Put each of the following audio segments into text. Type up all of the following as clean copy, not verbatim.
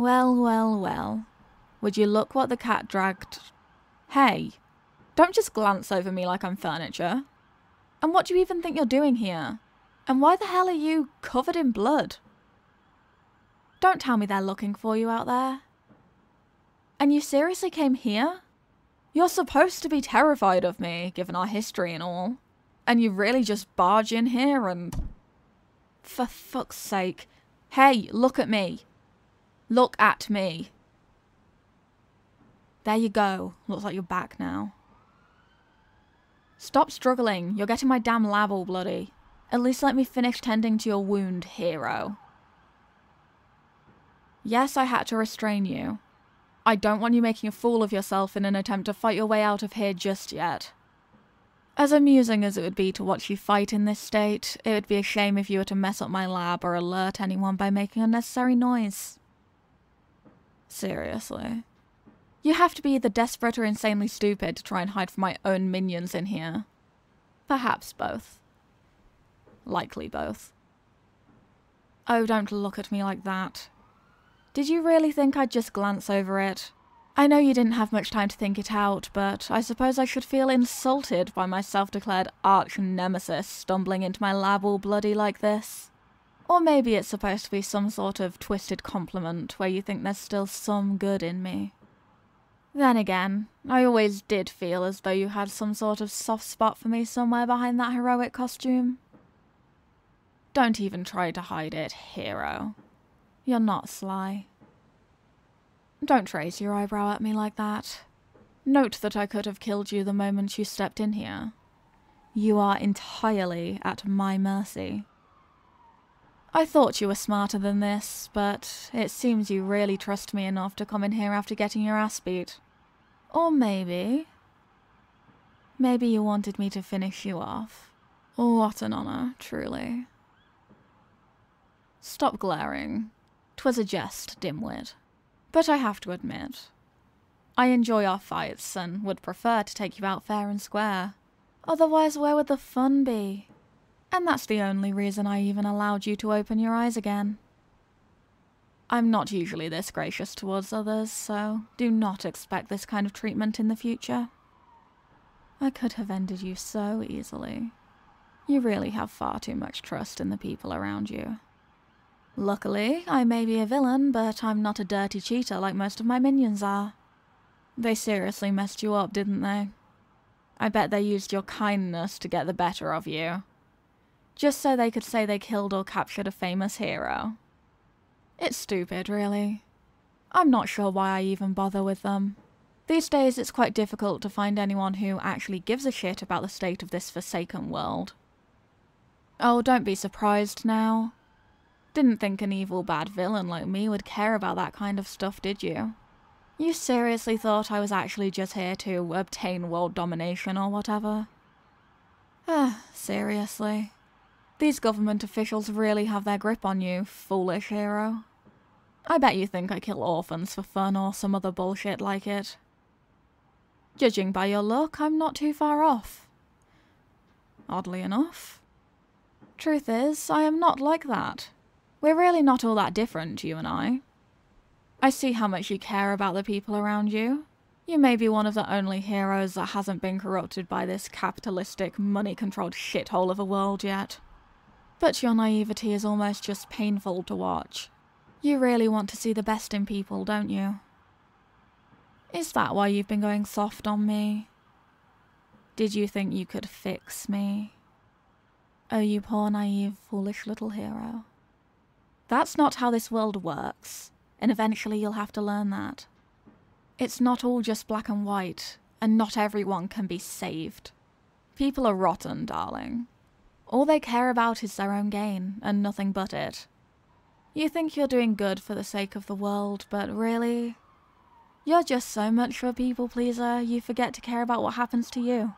Well, well, well. Would you look what the cat dragged? Hey, don't just glance over me like I'm furniture. And what do you even think you're doing here? And why the hell are you covered in blood? Don't tell me they're looking for you out there. And you seriously came here? You're supposed to be terrified of me, given our history and all. And you really just barge in here and... For fuck's sake. Hey, look at me. Look at me. There you go. Looks like you're back now. Stop struggling. You're getting my damn lab all bloody. At least let me finish tending to your wound, hero. Yes, I had to restrain you. I don't want you making a fool of yourself in an attempt to fight your way out of here just yet. As amusing as it would be to watch you fight in this state, it would be a shame if you were to mess up my lab or alert anyone by making unnecessary noise. Seriously. You have to be either desperate or insanely stupid to try and hide from my own minions in here. Perhaps both. Likely both. Oh, don't look at me like that. Did you really think I'd just glance over it? I know you didn't have much time to think it out, but I suppose I should feel insulted by my self-declared arch-nemesis stumbling into my lab all bloody like this. Or maybe it's supposed to be some sort of twisted compliment where you think there's still some good in me. Then again, I always did feel as though you had some sort of soft spot for me somewhere behind that heroic costume. Don't even try to hide it, hero. You're not sly. Don't raise your eyebrow at me like that. Note that I could have killed you the moment you stepped in here. You are entirely at my mercy. I thought you were smarter than this, but it seems you really trust me enough to come in here after getting your ass beat. Or maybe... Maybe you wanted me to finish you off. What an honor, truly. Stop glaring. 'Twas a jest, dimwit. But I have to admit, I enjoy our fights and would prefer to take you out fair and square. Otherwise, where would the fun be? And that's the only reason I even allowed you to open your eyes again. I'm not usually this gracious towards others, so do not expect this kind of treatment in the future. I could have ended you so easily. You really have far too much trust in the people around you. Luckily, I may be a villain, but I'm not a dirty cheater like most of my minions are. They seriously messed you up, didn't they? I bet they used your kindness to get the better of you. Just so they could say they killed or captured a famous hero. It's stupid, really. I'm not sure why I even bother with them. These days it's quite difficult to find anyone who actually gives a shit about the state of this forsaken world. Oh, don't be surprised now. Didn't think an evil bad villain like me would care about that kind of stuff, did you? You seriously thought I was actually just here to obtain world domination or whatever? Seriously. These government officials really have their grip on you, foolish hero. I bet you think I kill orphans for fun or some other bullshit like it. Judging by your look, I'm not too far off. Oddly enough. Truth is, I am not like that. We're really not all that different, you and I. I see how much you care about the people around you. You may be one of the only heroes that hasn't been corrupted by this capitalistic, money-controlled shithole of a world yet. But your naivety is almost just painful to watch. You really want to see the best in people, don't you? Is that why you've been going soft on me? Did you think you could fix me? Oh, you poor, naive, foolish little hero. That's not how this world works, and eventually you'll have to learn that. It's not all just black and white, and not everyone can be saved. People are rotten, darling. All they care about is their own gain, and nothing but it. You think you're doing good for the sake of the world, but really... You're just so much of a people pleaser, you forget to care about what happens to you.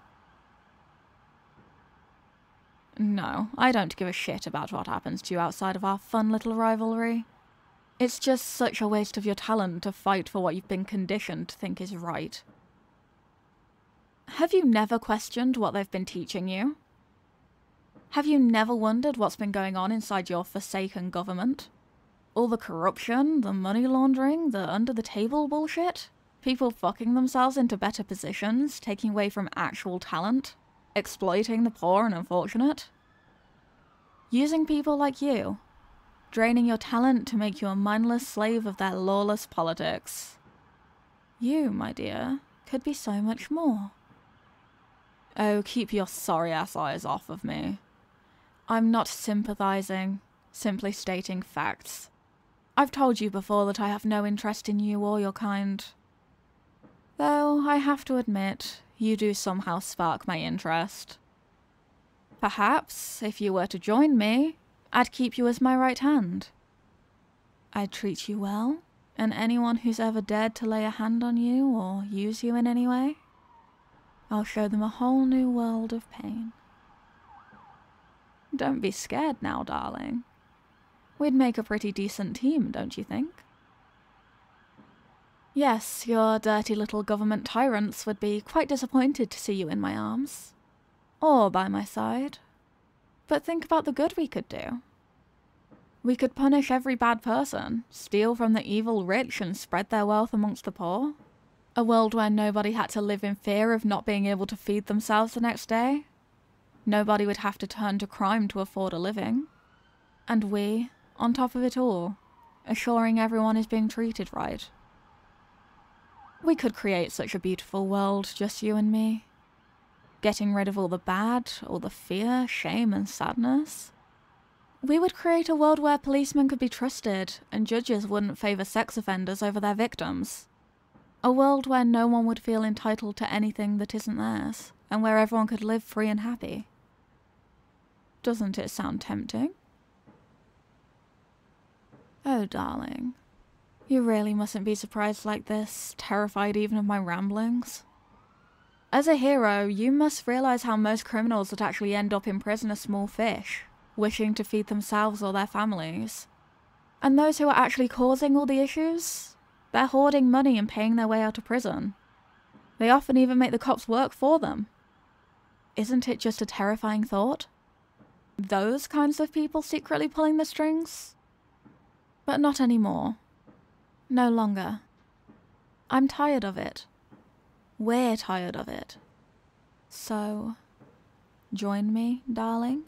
No, I don't give a shit about what happens to you outside of our fun little rivalry. It's just such a waste of your talent to fight for what you've been conditioned to think is right. Have you never questioned what they've been teaching you? Have you never wondered what's been going on inside your forsaken government? all the corruption, the money laundering, the under-the-table bullshit, people fucking themselves into better positions, taking away from actual talent, exploiting the poor and unfortunate. Using people like you, draining your talent to make you a mindless slave of their lawless politics. You, my dear, could be so much more. Oh, keep your sorry-ass eyes off of me. I'm not sympathizing, simply stating facts. I've told you before that I have no interest in you or your kind. Though, I have to admit, you do somehow spark my interest. Perhaps, if you were to join me, I'd keep you as my right hand. I'd treat you well, and anyone who's ever dared to lay a hand on you or use you in any way, I'll show them a whole new world of pain. Don't be scared now, darling. We'd make a pretty decent team, don't you think? Yes, your dirty little government tyrants would be quite disappointed to see you in my arms. Or by my side. But think about the good we could do. We could punish every bad person, steal from the evil rich and spread their wealth amongst the poor. A world where nobody had to live in fear of not being able to feed themselves the next day. Nobody would have to turn to crime to afford a living. And we, on top of it all, assuring everyone is being treated right. We could create such a beautiful world, just you and me. Getting rid of all the bad, all the fear, shame and sadness. We would create a world where policemen could be trusted and judges wouldn't favour sex offenders over their victims. A world where no one would feel entitled to anything that isn't theirs, and where everyone could live free and happy. Doesn't it sound tempting? Oh, darling. You really mustn't be surprised like this, terrified even of my ramblings. As a hero, you must realise how most criminals that actually end up in prison are small fish, wishing to feed themselves or their families. And those who are actually causing all the issues? They're hoarding money and paying their way out of prison. They often even make the cops work for them. Isn't it just a terrifying thought? Those kinds of people secretly pulling the strings? But not anymore. No longer. I'm tired of it. We're tired of it. So, join me, darling?